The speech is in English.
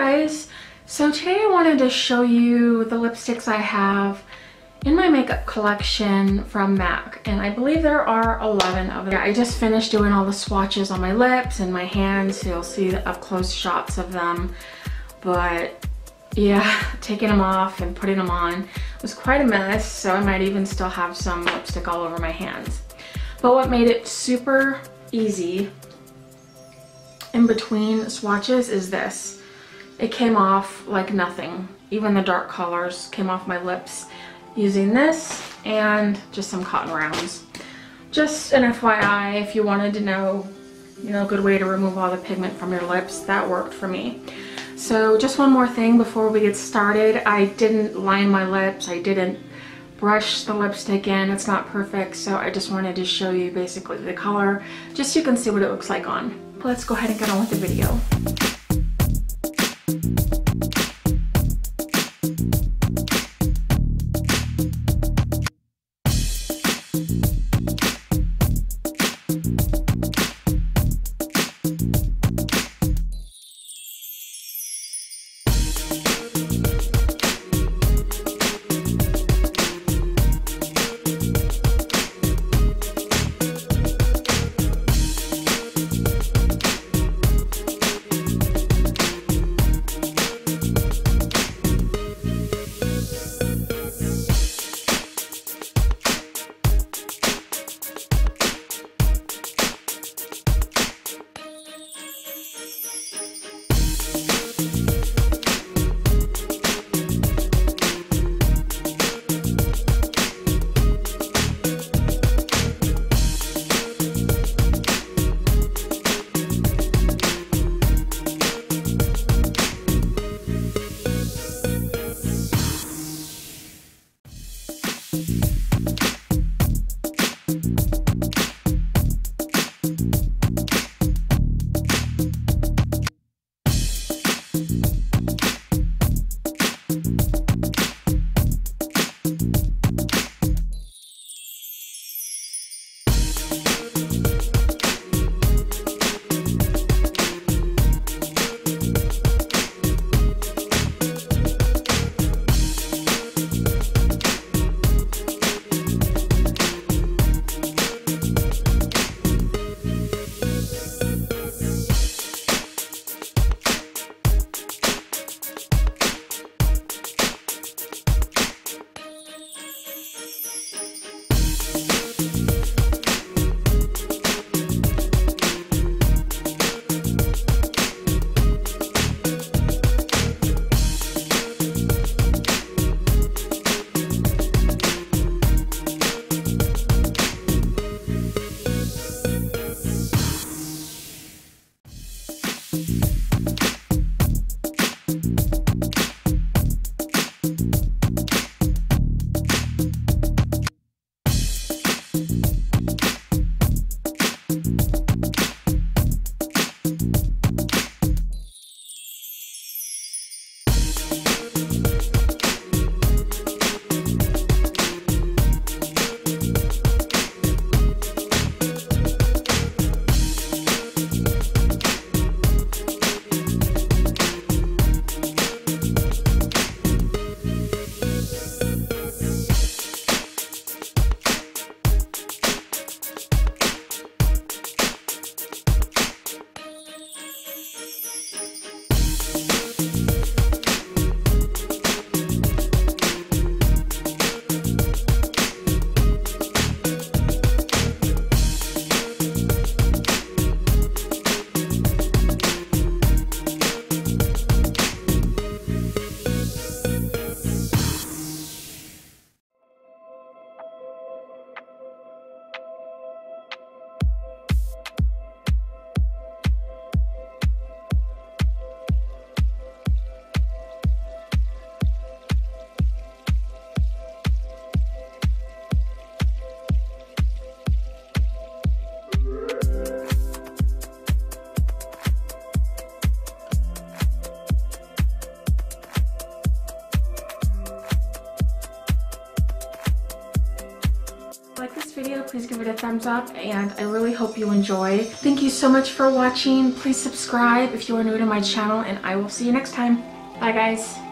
guys! So today I wanted to show you the lipsticks I have in my makeup collection from MAC, and I believe there are 11 of them. I just finished doing all the swatches on my lips and my hands, so you'll see the up-close shots of them. But yeah, taking them off and putting them on was quite a mess, so I might even still have some lipstick all over my hands. But what made it super easy in between swatches is this. It came off like nothing. Even the dark colors came off my lips using this and just some cotton rounds. Just an FYI, if you wanted to know, a good way to remove all the pigment from your lips, that worked for me. So just one more thing before we get started. I didn't line my lips. I didn't brush the lipstick in. It's not perfect, so I just wanted to show you basically the color, just so you can see what it looks like on. Let's go ahead and get on with the video. thumbs up, and I really hope you enjoyed. Thank you so much for watching. Please subscribe if you are new to my channel, and I will see you next time. Bye guys.